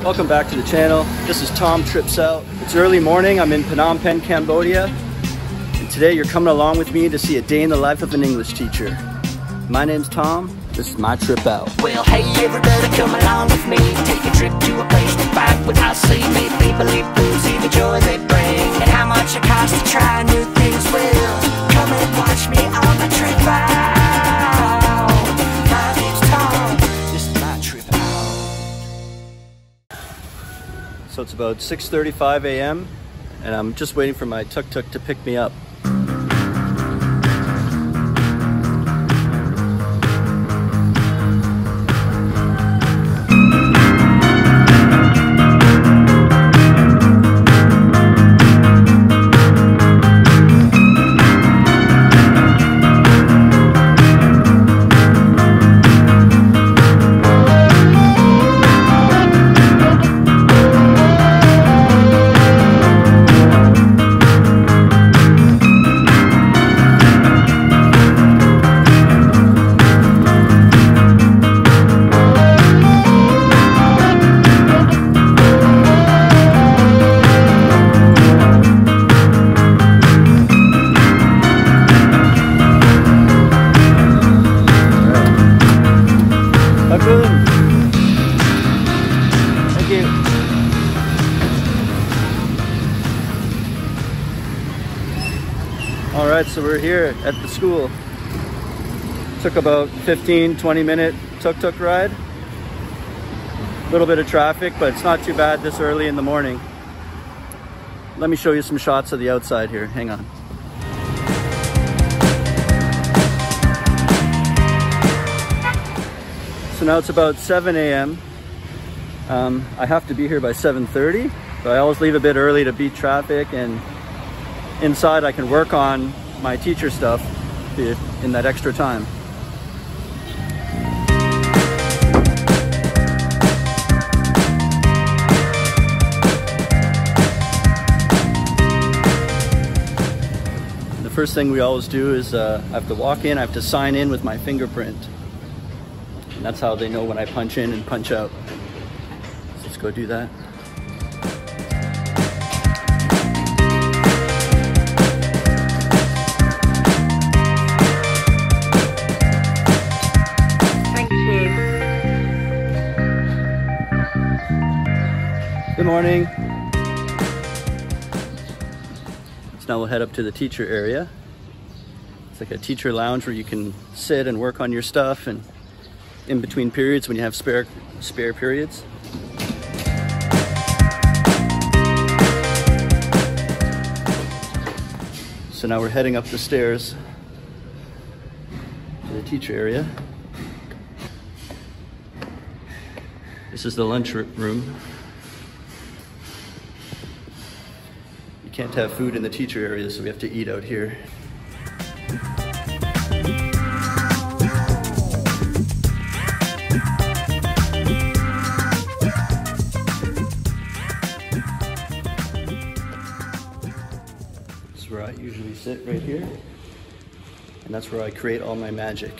Welcome back to the channel. This is Tom Trips Out. It's early morning. I'm in Phnom Penh, Cambodia. And today you're coming along with me to see a day in the life of an English teacher. My name's Tom. This is my trip out. Well, hey, everybody, come along with me. Take a trip to a place to find what I see. Meet people, eat food, see the joy they bring. And how much it costs to try new things. Well, come and watch me on my trip out. So it's about 6:35 a.m. and I'm just waiting for my tuk-tuk to pick me up. Alright, so we're here at the school. Took about 15-20 minute tuk-tuk ride. A little bit of traffic, but it's not too bad this early in the morning. Let me show you some shots of the outside here. Hang on. So now it's about 7 a.m. I have to be here by 7:30, but I always leave a bit early to beat traffic, and inside I can work on my teacher stuff in that extra time. The first thing we always do is I have to walk in, I have to sign in with my fingerprint. And that's how they know when I punch in and punch out. So let's go do that. Good morning. So now we'll head up to the teacher area. It's like a teacher lounge where you can sit and work on your stuff, and in between periods when you have spare periods. So now we're heading up the stairs to the teacher area. This is the lunch room. We can't have food in the teacher area, so we have to eat out here. This is where I usually sit, right here. And that's where I create all my magic.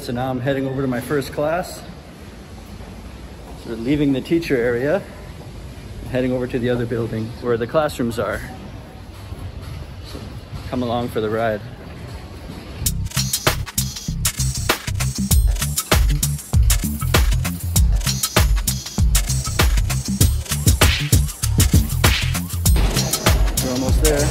So now I'm heading over to my first class. So we're leaving the teacher area, heading over to the other building where the classrooms are. So come along for the ride. We're almost there.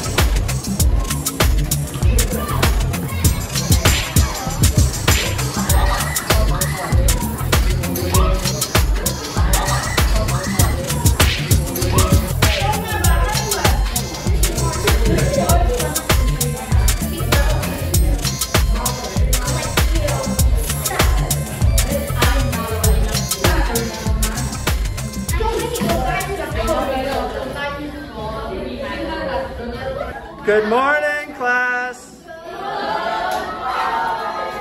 Good morning, class!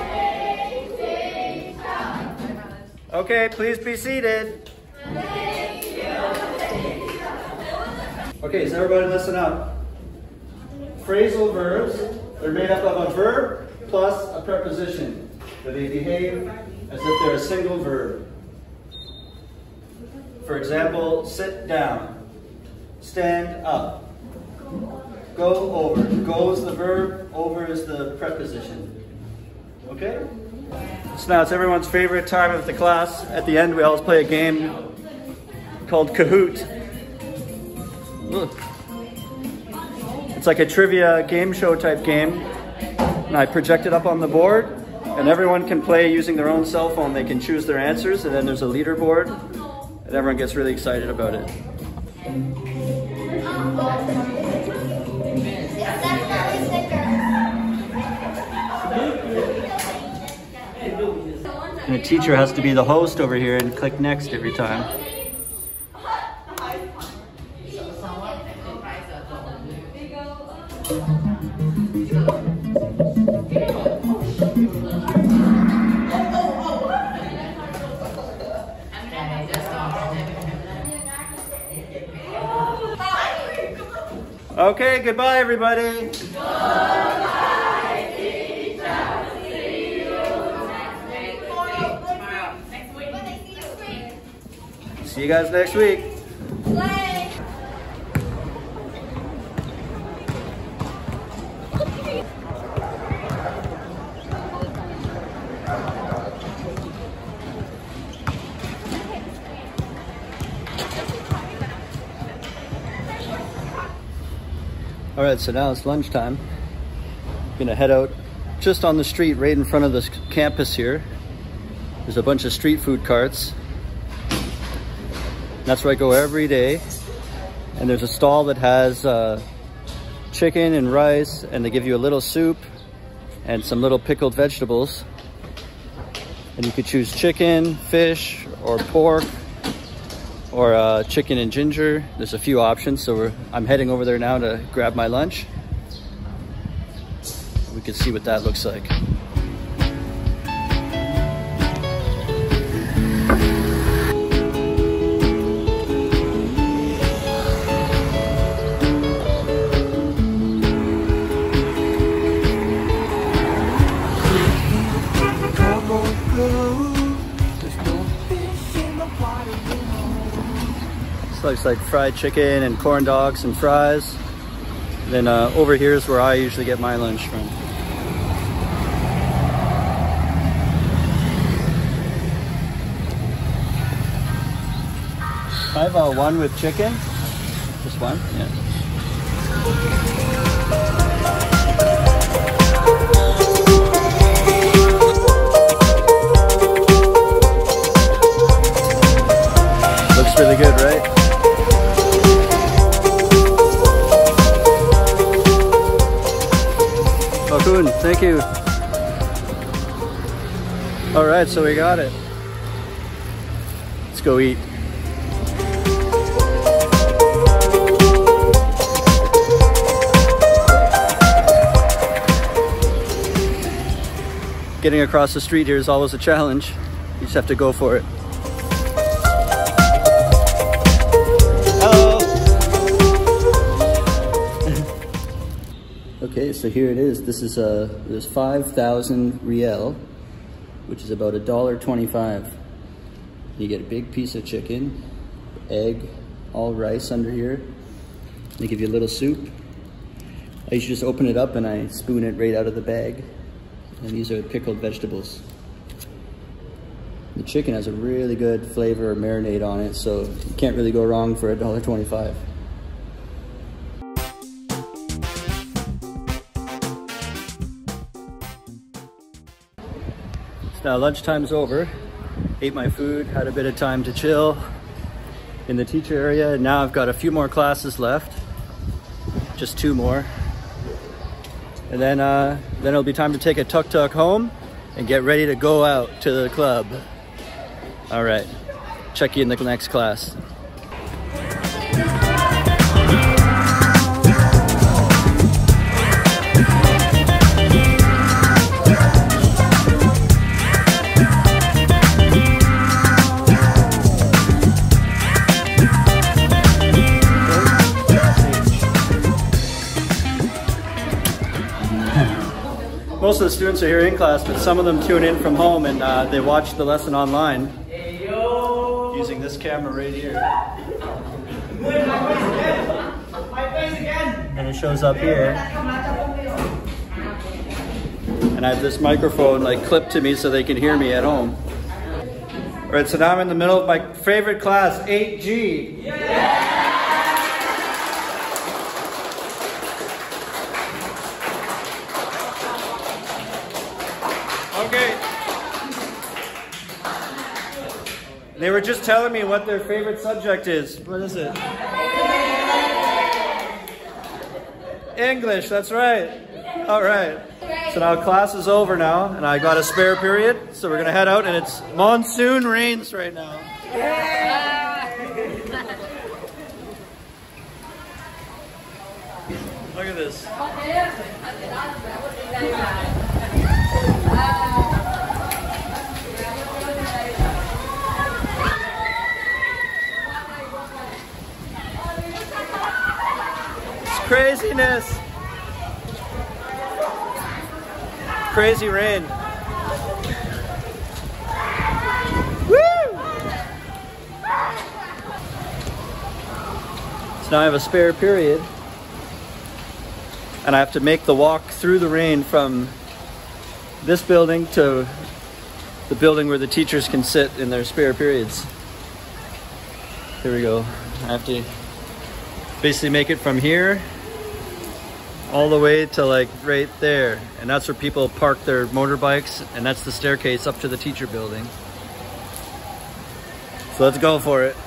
Good morning, teacher. Okay, please be seated. Thank you, teacher. Okay, so everybody listen up. Phrasal verbs, they're made up of a verb plus a preposition, but they behave as if they're a single verb. For example, sit down, stand up, go over. Go is the verb, over is the preposition. Okay? So now it's everyone's favorite time of the class. At the end, we always play a game called Kahoot. It's like a trivia game show type game. And I project it up on the board, and everyone can play using their own cell phone. They can choose their answers, and then there's a leaderboard, and everyone gets really excited about it. And the teacher has to be the host over here and click next every time. Okay, goodbye everybody. Goodbye, teacher. See you next week. See you guys next week. Play. All right, so now it's lunchtime. I'm gonna head out just on the street right in front of this campus here. There's a bunch of street food carts. That's where I go every day. And there's a stall that has chicken and rice, and they give you a little soup and some little pickled vegetables. And you could choose chicken, fish, or pork, or chicken and ginger. There's a few options, so I'm heading over there now to grab my lunch. We can see what that looks like. Looks like fried chicken and corn dogs and fries. And then over here is where I usually get my lunch from. I have one with chicken. Just one? Yeah. Looks really good, right? Thank you. All right, so we got it. Let's go eat. Getting across the street here is always a challenge. You just have to go for it. Okay, so here it is. This is there's 5,000 riel, which is about $1.25. You get a big piece of chicken, egg, all rice under here. They give you a little soup. I usually just open it up and I spoon it right out of the bag. And these are pickled vegetables. The chicken has a really good flavor or marinade on it, so you can't really go wrong for $1.25. Now lunchtime's over, ate my food, had a bit of time to chill in the teacher area. Now I've got a few more classes left, just two more. And then it'll be time to take a tuk-tuk home and get ready to go out to the club. All right, check you in the next class. most of the students are here in class, but some of them tune in from home and they watch the lesson online using this camera right here. And it shows up here. And I have this microphone like clipped to me so they can hear me at home. All right, so now I'm in the middle of my favorite class, 8G. Yeah! They were just telling me what their favorite subject is. What is it? English, that's right. All right. So now class is over now, and I got a spare period. So we're going to head out, and it's monsoon rains right now. Look at this. Craziness! Crazy rain. Woo! So now I have a spare period, and I have to make the walk through the rain from this building to the building where the teachers can sit in their spare periods. Here we go. I have to basically make it from here all the way to like right there, and that's where people park their motorbikes, and that's the staircase up to the teacher building. So let's go for it.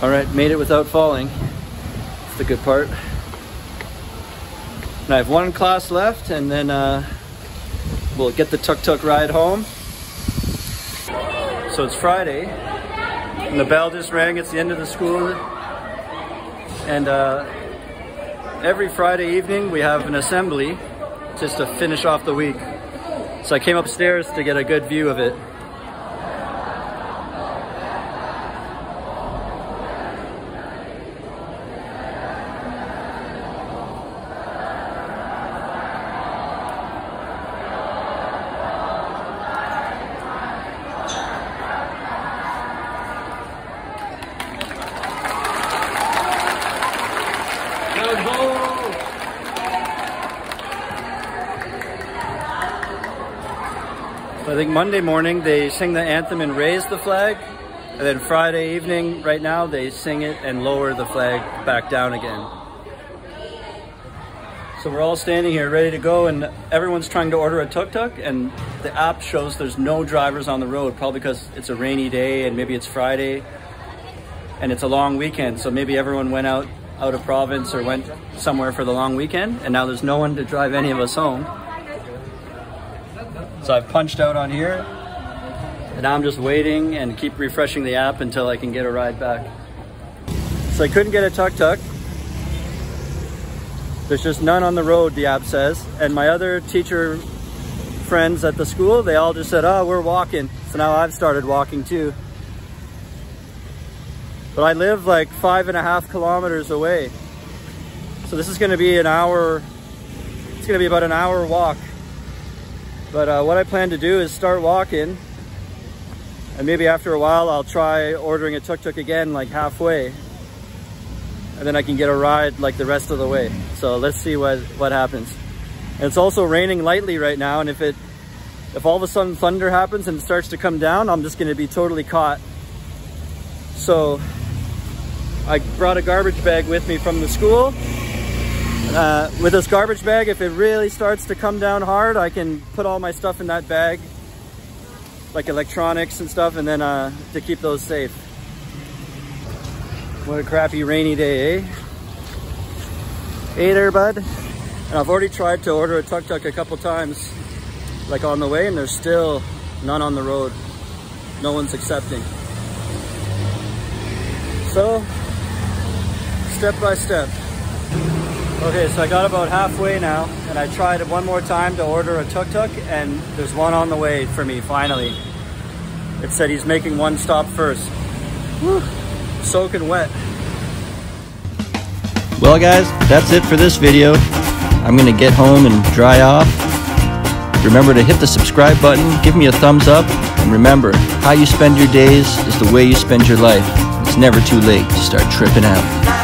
All right, made it without falling. That's the good part. And I have one class left, and then we'll get the tuk-tuk ride home. So it's Friday, and the bell just rang. It's the end of the school. And every Friday evening, we have an assembly just to finish off the week. So I came upstairs to get a good view of it. I think Monday morning they sing the anthem and raise the flag, and then Friday evening right now they sing it and lower the flag back down again. So we're all standing here ready to go, and everyone's trying to order a tuk-tuk, and the app shows there's no drivers on the road, probably because it's a rainy day and maybe it's Friday and it's a long weekend, so maybe everyone went out of province or went somewhere for the long weekend, and now there's no one to drive any of us home. So I've punched out on here, and now I'm just waiting and keep refreshing the app until I can get a ride back. So I couldn't get a tuk-tuk. There's just none on the road, the app says. And my other teacher friends at the school, they all just said, oh, we're walking. So now I've started walking too. But I live like 5.5 kilometers away. So this is gonna be an hour, it's gonna be about an hour walk. But what I plan to do is start walking, and maybe after a while I'll try ordering a tuk-tuk again like halfway, and then I can get a ride like the rest of the way. So let's see what happens. And it's also raining lightly right now, and if all of a sudden thunder happens and it starts to come down, I'm just gonna be totally caught. So I brought a garbage bag with me from the school. With this garbage bag, if it really starts to come down hard, I can put all my stuff in that bag, like electronics and stuff, and then to keep those safe. What a crappy rainy day, eh? Hey there, bud. And I've already tried to order a tuk-tuk a couple times, like on the way, and there's still none on the road. No one's accepting. So, step by step. Okay, so I got about halfway now, and I tried one more time to order a tuk-tuk, and there's one on the way for me, finally. It said he's making one stop first. Whew, soaking wet. Well guys, that's it for this video. I'm gonna get home and dry off. Remember to hit the subscribe button, give me a thumbs up, and remember, how you spend your days is the way you spend your life. It's never too late to start tripping out.